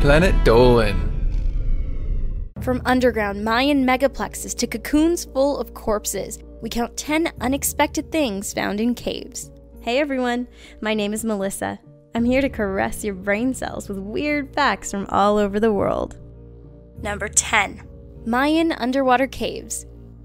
Planet Dolan. From underground Mayan megaplexes to cocoons full of corpses, we count 10 unexpected things found in caves. Hey everyone, my name is Melissa. I'm here to caress your brain cells with weird facts from all over the world. Number 10. Mayan underwater caves.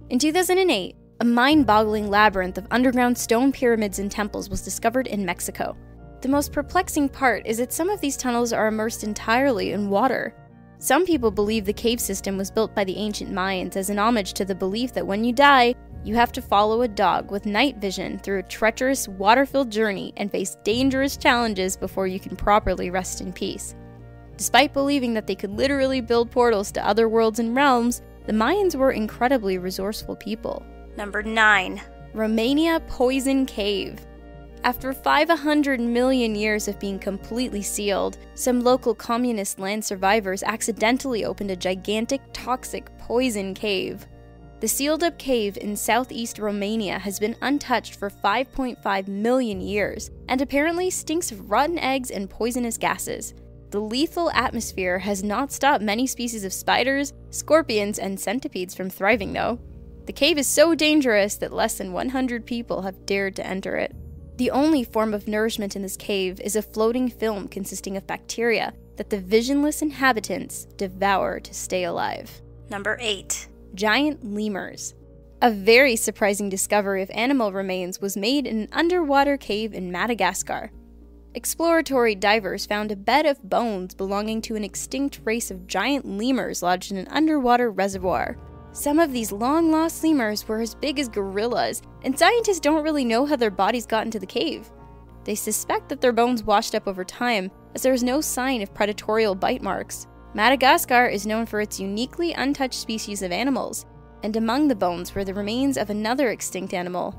In 2008, a mind-boggling labyrinth of underground stone pyramids and temples was discovered in Mexico. The most perplexing part is that some of these tunnels are immersed entirely in water. Some people believe the cave system was built by the ancient Mayans as an homage to the belief that when you die, you have to follow a dog with night vision through a treacherous, water-filled journey and face dangerous challenges before you can properly rest in peace. Despite believing that they could literally build portals to other worlds and realms, the Mayans were incredibly resourceful people. Number 9. Romania Poison Cave. After 500 million years of being completely sealed, some local communist land survivors accidentally opened a gigantic, toxic poison cave. The sealed-up cave in southeast Romania has been untouched for 5.5 million years, and apparently stinks of rotten eggs and poisonous gases. The lethal atmosphere has not stopped many species of spiders, scorpions, and centipedes from thriving, though. The cave is so dangerous that less than 100 people have dared to enter it. The only form of nourishment in this cave is a floating film consisting of bacteria that the visionless inhabitants devour to stay alive. Number 8. Giant lemurs. A very surprising discovery of animal remains was made in an underwater cave in Madagascar. Exploratory divers found a bed of bones belonging to an extinct race of giant lemurs lodged in an underwater reservoir. Some of these long-lost lemurs were as big as gorillas, and scientists don't really know how their bodies got into the cave. They suspect that their bones washed up over time, as there is no sign of predatory bite marks. Madagascar is known for its uniquely untouched species of animals, and among the bones were the remains of another extinct animal,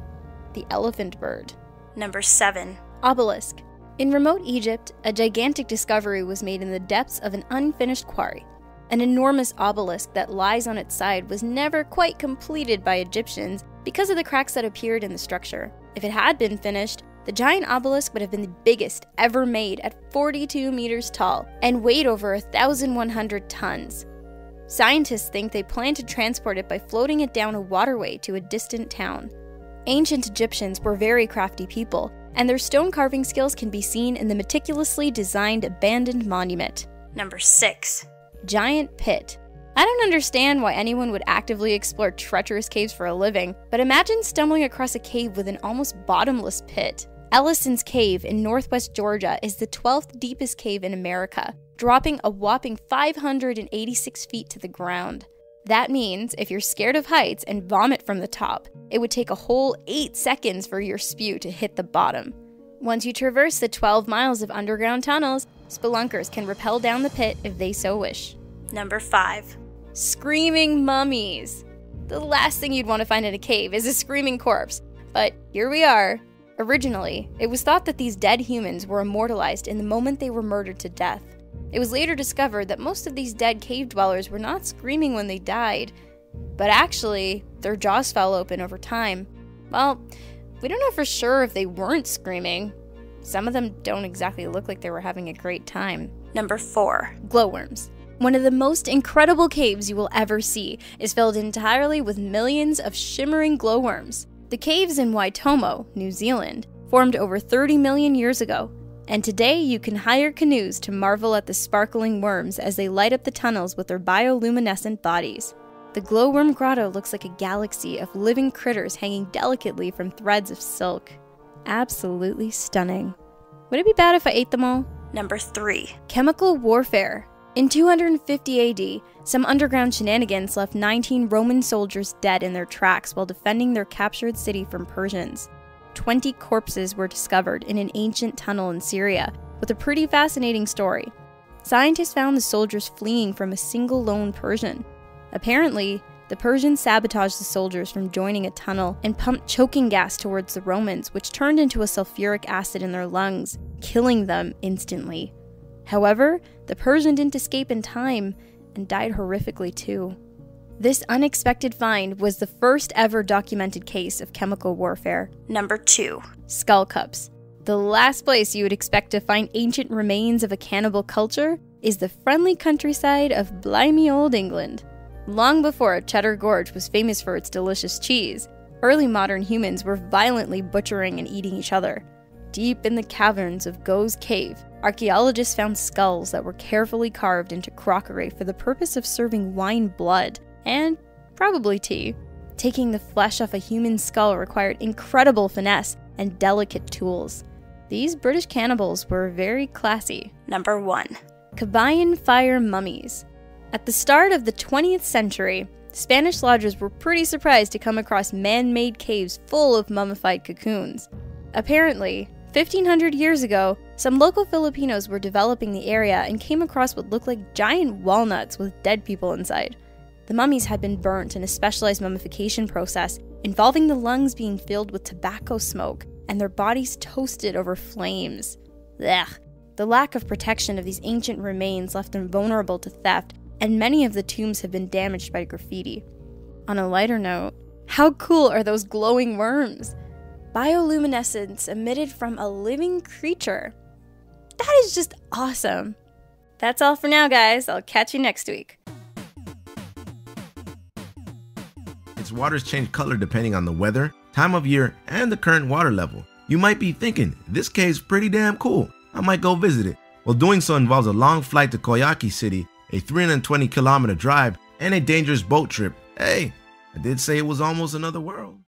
the elephant bird. Number 7. Obelisk. In remote Egypt, a gigantic discovery was made in the depths of an unfinished quarry. An enormous obelisk that lies on its side was never quite completed by Egyptians because of the cracks that appeared in the structure. If it had been finished, the giant obelisk would have been the biggest ever made at 42 meters tall and weighed over 1,100 tons. Scientists think they planned to transport it by floating it down a waterway to a distant town. Ancient Egyptians were very crafty people, and their stone carving skills can be seen in the meticulously designed abandoned monument. Number 6. Giant pit. I don't understand why anyone would actively explore treacherous caves for a living, but imagine stumbling across a cave with an almost bottomless pit. Ellison's Cave in northwest Georgia is the 12th deepest cave in America, dropping a whopping 586 feet to the ground. That means if you're scared of heights and vomit from the top, it would take a whole 8 seconds for your spew to hit the bottom. Once you traverse the 12 miles of underground tunnels, spelunkers can rappel down the pit if they so wish. Number 5. Screaming mummies. The last thing you'd want to find in a cave is a screaming corpse, but here we are. Originally, it was thought that these dead humans were immortalized in the moment they were murdered to death. It was later discovered that most of these dead cave dwellers were not screaming when they died, but actually, their jaws fell open over time. Well, we don't know for sure if they weren't screaming. Some of them don't exactly look like they were having a great time. Number 4. Glowworms. One of the most incredible caves you will ever see is filled entirely with millions of shimmering glowworms. The caves in Waitomo, New Zealand, formed over 30 million years ago. And today you can hire canoes to marvel at the sparkling worms as they light up the tunnels with their bioluminescent bodies. The glowworm grotto looks like a galaxy of living critters hanging delicately from threads of silk. Absolutely stunning. Would it be bad if I ate them all? Number 3. Chemical Warfare. In 250 AD, some underground shenanigans left 19 Roman soldiers dead in their tracks while defending their captured city from Persians. 20 corpses were discovered in an ancient tunnel in Syria, with a pretty fascinating story. Scientists found the soldiers fleeing from a single lone Persian. Apparently, the Persians sabotaged the soldiers from joining a tunnel and pumped choking gas towards the Romans, which turned into a sulfuric acid in their lungs, killing them instantly. However, the Persian didn't escape in time and died horrifically too. This unexpected find was the first ever documented case of chemical warfare. Number 2. Skull cups. The last place you would expect to find ancient remains of a cannibal culture is the friendly countryside of blimey old England. Long before Cheddar Gorge was famous for its delicious cheese, early modern humans were violently butchering and eating each other. Deep in the caverns of Goh's Cave, archaeologists found skulls that were carefully carved into crockery for the purpose of serving wine blood, and probably tea. Taking the flesh off a human skull required incredible finesse and delicate tools. These British cannibals were very classy. Number 1. Kabayan Fire Mummies. At the start of the 20th century, Spanish lodgers were pretty surprised to come across man-made caves full of mummified cocoons. Apparently, 1,500 years ago, some local Filipinos were developing the area and came across what looked like giant walnuts with dead people inside. The mummies had been burnt in a specialized mummification process involving the lungs being filled with tobacco smoke and their bodies toasted over flames. Ugh. The lack of protection of these ancient remains left them vulnerable to theft, and many of the tombs have been damaged by graffiti. On a lighter note, how cool are those glowing worms? Bioluminescence emitted from a living creature. That is just awesome. That's all for now, guys. I'll catch you next week. Its waters change color depending on the weather, time of year, and the current water level. You might be thinking, this cave's pretty damn cool. I might go visit it. Well, doing so involves a long flight to Koyaki City, a 320-kilometer drive, and a dangerous boat trip. Hey, I did say it was almost another world.